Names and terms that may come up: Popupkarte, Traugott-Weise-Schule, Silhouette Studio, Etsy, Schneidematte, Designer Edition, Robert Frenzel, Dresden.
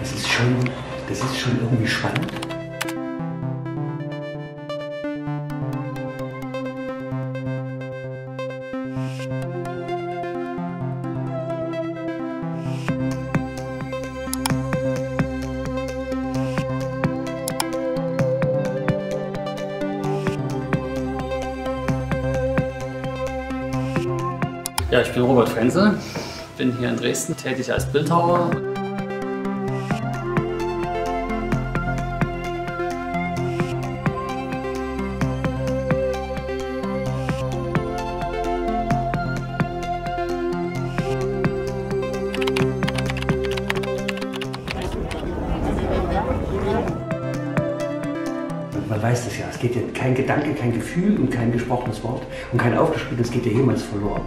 Das ist schon irgendwie spannend. Ja, ich bin Robert Frenzel, bin hier in Dresden tätig als Bildhauer. Man weiß das ja, es geht ja kein Gedanke, kein Gefühl und kein gesprochenes Wort und kein aufgeschriebenes geht ja jemals verloren.